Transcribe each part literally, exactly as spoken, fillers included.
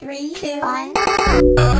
Three, two, one. Three, two, one. Oh.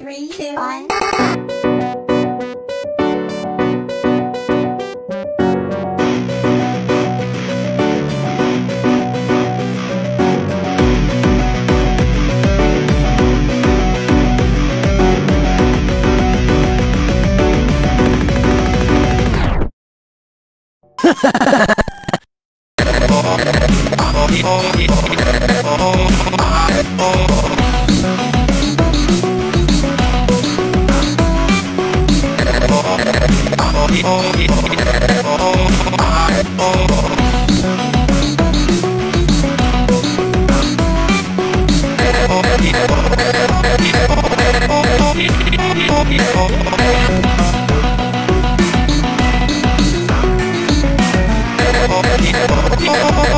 Three, two, one.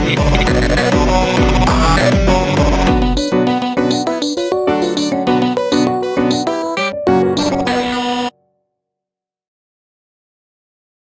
Oh,